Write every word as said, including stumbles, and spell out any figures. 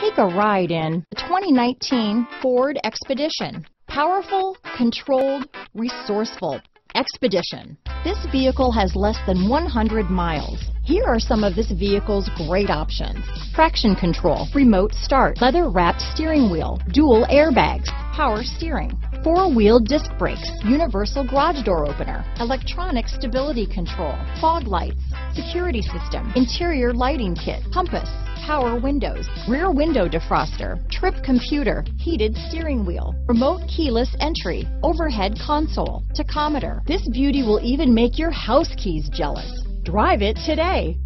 Take a ride in the twenty nineteen Ford Expedition. Powerful, controlled, resourceful. Expedition. This vehicle has less than one hundred miles. Here are some of this vehicle's great options. Traction control, remote start, leather-wrapped steering wheel, dual airbags, power steering, four-wheel disc brakes, universal garage door opener, electronic stability control, fog lights, security system, interior lighting kit, compass, power windows, rear window defroster, trip computer, heated steering wheel, remote keyless entry, overhead console, tachometer. This beauty will even make your house keys jealous. Drive it today.